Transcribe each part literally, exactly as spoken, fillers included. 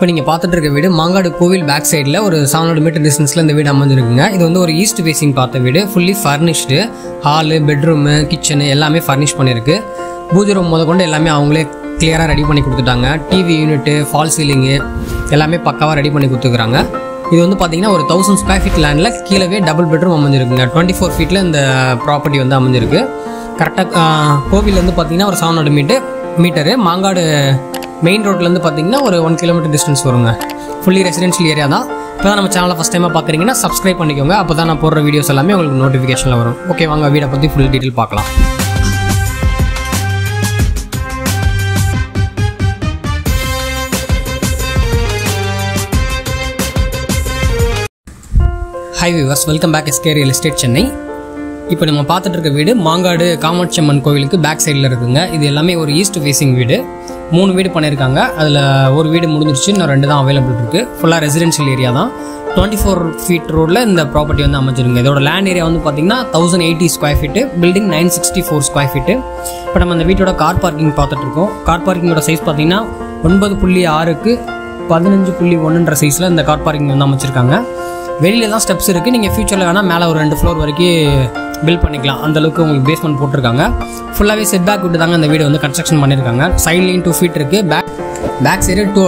இப்போ நீங்க பார்த்துட்டு இருக்க வீடு மாங்காடு கோவில் பேக் சைடில் ஒரு செவன் ஹண்ட்ரட் மீட்டர் டிஸ்டன்ஸில் இந்த வீடு அமைஞ்சிருக்குங்க. இது வந்து ஒரு ஈஸ்ட் ஃபேசிங் பார்த்த வீடு, fully furnished. Hall, bedroom, kitchen எல்லாமே ஃபர்னிஷ் பண்ணியிருக்கு. பூஜை ரூம் முத கொண்டு எல்லாமே அவங்களே கிளியராக ரெடி பண்ணி கொடுத்துட்டாங்க. டிவி யூனிட்டு, ஃபால் சீலிங்கு எல்லாமே பக்காவாக ரெடி பண்ணி கொடுத்துருக்குறாங்க. இது வந்து பார்த்தீங்கன்னா ஒரு தௌசண்ட் ஸ்கொயர் ஃபீட் லேண்டில் கீழவே டபுள் பெட்ரூம் அமைஞ்சிருக்குங்க. டுவெண்ட்டி ஃபோர் ஃபீட்டில் இந்த ப்ராப்பர்ட்டி வந்து அமைஞ்சிருக்கு. கரெக்டாக கோவிலேருந்து பார்த்தீங்கன்னா ஒரு செவன் ஹண்ட்ரட் மீட்டு மீட்டரு மாங்காடு மெயின் ரோட்லேருந்து பார்த்தீங்கன்னா ஒரு ஒன் கிலோமீட்டர் டிஸ்டன்ஸ் வருங்க. ஃபுல்லி ரெசிடென்ஷியல் ஏரியா தான். இப்போ தான் நம்ம சேனலை ஃபஸ்ட் டைமாக பார்க்குறீங்கன்னா சப்ஸ்கிரைப் பண்ணிக்கோங்க. அப்போ தான் நான் போடுற வீடியோஸ் எல்லாமே உங்களுக்கு நோட்டிஃபிகேஷனில் வரும். ஓகே, வாங்க வீடை பற்றி ஃபுல் டீட்டெயில் பார்க்கலாம். Hi viewers, welcome back scary real estate Chennai. இப்போ நம்ம பார்த்துட்டு இருக்க வீடு மாங்காடு காமாட்சி அம்மன் கோவிலுக்கு பேக் சைடில் இருக்குங்க. இது எல்லாமே ஒரு ஈஸ்ட் ஃபேசிங் வீடு. மூணு வீடு பண்ணியிருக்காங்க. அதில் ஒரு வீடு முடிஞ்சிருச்சு, இன்னும் ரெண்டு தான் அவைலபிள் இருக்குது. ஃபுல்லாக ரெசிடென்ஷியல் ஏரியா தான். டுவெண்ட்டி ஃபோர் ஃபீட் ரோடில் இந்த ப்ராப்பர்ட்டி வந்து அமைஞ்சிருங்க. இதோட லேண்ட் ஏரியா வந்து பார்த்தீங்கன்னா thousand eighty square feet, building nine sixty four square feet. இப்போ நம்ம அந்த வீட்டோட கார் பார்க்கிங் பார்த்துட்டு இருக்கோம். கார் பார்க்கிங்கோட சைஸ் பார்த்தீங்கன்னா ஒன்பது புள்ளி ஆறுக்கு பதினஞ்சு புள்ளி ஒன்றுன்ற சைஸில் இந்த கார் பார்க்கிங் வந்து அமைச்சிருக்காங்க. வெளியில் தான் ஸ்டெப்ஸ் இருக்குது. நீங்கள் ஃபியூச்சரில் வேணால் மேலே ஒரு ரெண்டு ஃப்ளோர் வரைக்கும் பில்ட் பண்ணிக்கலாம். அந்தளவுக்கு உங்களுக்கு பேஸ்மெண்ட் போட்டிருக்காங்க. ஃபுல்லாகவே செட் பேக் விட்டு தாங்க அந்த வீடு வந்து கன்ஸ்ட்ரக்ஷன் பண்ணியிருக்காங்க. சைட்லேயும் டூ ஃபீட் இருக்குது. Back back side two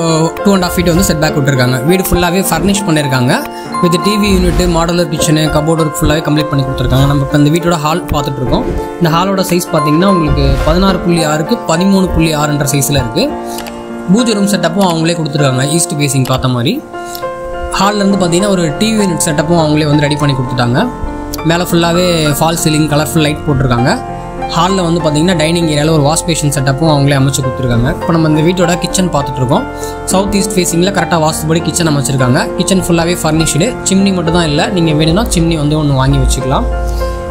two and half feet வந்து செட் பேக் விட்டுருக்காங்க. வீடு ஃபுல்லாகவே ஃபர்னிஷ் பண்ணியிருக்காங்க. With TV unit, modular kitchen, cupboard work ஃபுல்லாகவே கம்ப்ளீட் பண்ணி கொடுத்துருக்காங்க. நம்ம இப்போ இந்த வீட்டோட ஹால் பார்த்துட்டு இருக்கோம். இந்த ஹாலோட சைஸ் பார்த்தீங்கன்னா உங்களுக்கு பதினாறு புள்ளி ஆறுக்கு பதிமூணு புள்ளி ஆறுன்ற சைஸில் இருக்குது. பூஜை ரூம் செட்டப்பும் அவங்களே கொடுத்துருக்காங்க. ஈஸ்ட் ஃபேசிங் பார்த்த மாதிரி ஹால்லேருந்து பார்த்தீங்கன்னா ஒரு டிவி யூனிட் செட்டப்பும் அவங்களே வந்து ரெடி பண்ணி கொடுத்துட்டாங்க. மேலே ஃபுல்லாகவே ஃபால் சீலிங், கலர்ஃபுல் லைட் போட்டிருக்காங்க. ஹாலில் வந்து பார்த்தீங்கன்னா டைனிங் ஏரியாவில் ஒரு வாஷ் பேஷன் செட்டப்பும் அவங்களே அமைச்சு கொடுத்துருக்காங்க. இப்போ நம்ம இந்த வீட்டோட கிச்சன் பார்த்துட்ருக்கோம். சவுத் ஈஸ்ட் ஃபேஸிங்கில் கரெக்டாக வாஸ்துபடி கிச்சன் அமைச்சிருக்காங்க. கிச்சன் ஃபுல்லாகவே ஃபர்னிஷ்டு. சிம்னி மட்டும் தான் இல்லை. நீங்கள் வேணும்னா சிம்னி வந்து ஒன்று வாங்கி வச்சுக்கலாம்.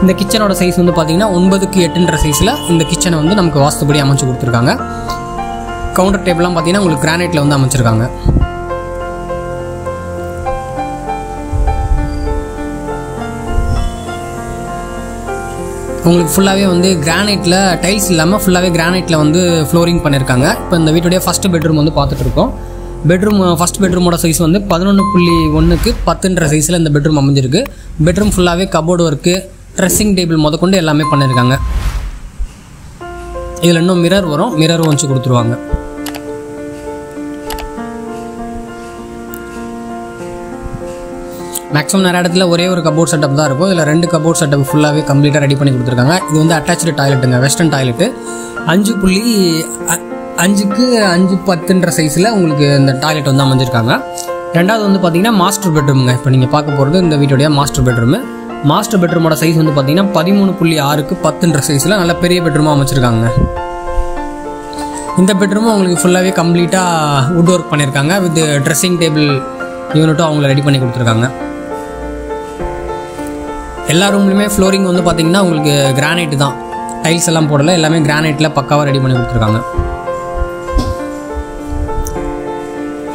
இந்த கிச்சனோட சைஸ் வந்து பார்த்தீங்கன்னா ஒன்பதுக்கு எட்டுன்ற சைஸில் இந்த கிச்சனை வந்து நமக்கு வாஸ்துபடி அமைச்சு கொடுத்துருக்காங்க. கவுண்டர் டேபிள்லாம் பார்த்தீங்கன்னா உங்களுக்கு கிரானைட்டில் வந்து அமைச்சிருக்காங்க. உங்களுக்கு ஃபுல்லாகவே வந்து கிரானைட்டில் டைல்ஸ் இல்லாமல் ஃபுல்லாகவே கிரானைட்டில் வந்து ஃப்ளோரிங் பண்ணியிருக்காங்க. இப்போ இந்த வீட்டுடைய ஃபஸ்ட்டு பெட்ரூம் வந்து பார்த்துட்ருக்கோம். பெட்ரூம் ஃபஸ்ட் பெட்ரூமோட சைஸ் வந்து பதினொன்று புள்ளி ஒன்றுக்கு பத்துன்ற சைஸில் இந்த பெட்ரூம் அமைஞ்சிருக்கு. பெட்ரூம் ஃபுல்லாகவே கபோர்டு ஒர்க்கு, ட்ரெஸ்ஸிங் டேபிள் முத கொண்டு எல்லாமே பண்ணியிருக்காங்க. இதில் இன்னும் மிரர் வரும், மிரர் வச்சு கொடுத்துருவாங்க. மேக்ஸிமம் நிறைய இடத்துல ஒரே ஒரு கபோர்ட் செட்டப் தான் இருக்கும். இதில் ரெண்டு கபோர்ட் செட்டப் ஃபுல்லாகவே கம்ப்ளீட்டாக ரெடி பண்ணி கொடுத்துருக்காங்க. இது வந்து அட்டாச்சு டாய்லெட்டுங்க, வெஸ்டர்ன் டாய்லெட்டு. அஞ்சு புள்ளி அஞ்சுக்கு அஞ்சு பத்துன்ற சைஸில் உங்களுக்கு இந்த டாய்லெட் வந்து அமைஞ்சிருக்காங்க. ரெண்டாவது வந்து பார்த்தீங்கன்னா மாஸ்டர் பெட்ரூமுங்க. இப்போ நீங்கள் பார்க்க போகிறது இந்த வீட்டோடைய மாஸ்டர் பெட்ரூமு. மாஸ்டர் பெட்ரூமோட சைஸ் வந்து பார்த்தீங்கன்னா பதிமூணு புள்ளி ஆறுக்கு பத்துன்ற சைஸில் நல்ல பெரிய பெட்ரூமாக அமைச்சிருக்காங்க. இந்த பெட்ரூமும் உங்களுக்கு ஃபுல்லாகவே கம்ப்ளீட்டாக வுட் ஒர்க் பண்ணியிருக்காங்க. வித் ட்ரெஸ்ஸிங் டேபிள் யூனிட்டும் அவங்கள ரெடி பண்ணி கொடுத்துருக்காங்க. எல்லா ரூம்லையுமே ஃப்ளோரிங் வந்து பார்த்தீங்கன்னா உங்களுக்கு கிரானைட் தான். டைல்ஸ் எல்லாம் போடலை, எல்லாமே கிரானைட்டில் பக்காவாக ரெடி பண்ணி கொடுத்துருக்காங்க.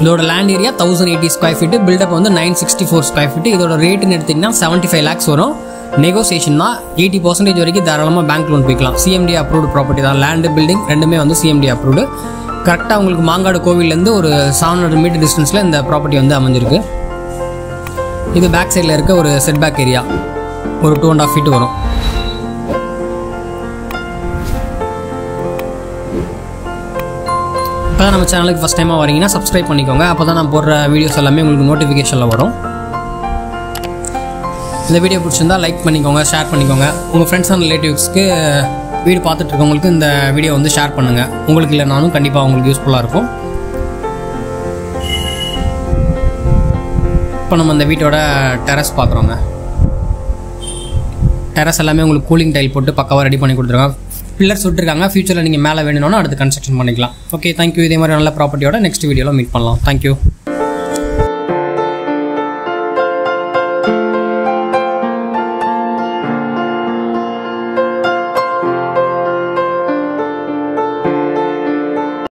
இதோட land area thousand eighty square feet, built up வந்து nine sixty four square feet. இதோட ரேட்டுன்னு எடுத்திங்கன்னா செவன்ட்டி ஃபைவ் லேக்ஸ் வரும். நெகோசியேஷன் தான். எயிட்டி பர்சன்டேஜ் வரைக்கும் தாராளமாக பேங்க் லோன் போய்க்கலாம். சிஎம்டி அப்ரூவ்டு ப்ராப்பர்ட்டி தான். லேண்டு, பில்டிங் ரெண்டுமே வந்து சிஎம்டி அப்ரூவ்டு. கரெக்டாக உங்களுக்கு மாங்காடு கோவிலேருந்து ஒரு செவன் ஹண்ட்ரட் மீட்டர் டிஸ்டன்ஸில் இந்த ப்ராப்பர்ட்டி வந்து அமைஞ்சிருக்கு. இது பேக் சைடில் இருக்க ஒரு செட் பேக் ஏரியா, ஒரு டூ அண்ட் ஆஃப் ஃபீட் வரும். இப்போ தான் நம்ம சேனலுக்கு ஃபஸ்ட் டைமாக வரீங்கன்னா சப்ஸ்கிரைப் பண்ணிக்கோங்க. அப்போ தான் நான் போடுற வீடியோஸ் எல்லாமே உங்களுக்கு நோட்டிஃபிகேஷனில் வரும். இந்த வீடியோ பிடிச்சிருந்தால் லைக் பண்ணிக்கோங்க, ஷேர் பண்ணிக்கோங்க. உங்கள் ஃப்ரெண்ட்ஸ் அண்ட் ரிலேட்டிவ்ஸ்க்கு, வீடு பார்த்துட்டு இருக்கவங்களுக்கு இந்த வீடியோ வந்து ஷேர் பண்ணுங்கள். உங்களுக்கு இல்லைனாலும் கண்டிப்பாக உங்களுக்கு யூஸ்ஃபுல்லாக இருக்கும். இப்போ நம்ம இந்த வீட்டோட டெரஸ் பார்க்குறோங்க. டெரஸ் எல்லாமே உங்களுக்கு கூலிங் டைல் போட்டு பக்காவாக ரெடி பண்ணி கொடுத்துருக்காங்க. பில்லர்ஸ் விட்டுருக்காங்க. ஃபியூச்சரில் நீங்கள் மேலே வேணும்னா அடுத்து கன்ஸ்ட்ரக்ஷன் பண்ணிக்கலாம். Okay, thank you. இதே மாதிரி நல்ல ப்ராப்பர்ட்டியோட நெக்ஸ்ட் வீடியோவில் மீட் பண்ணலாம். தேங்க்யூ.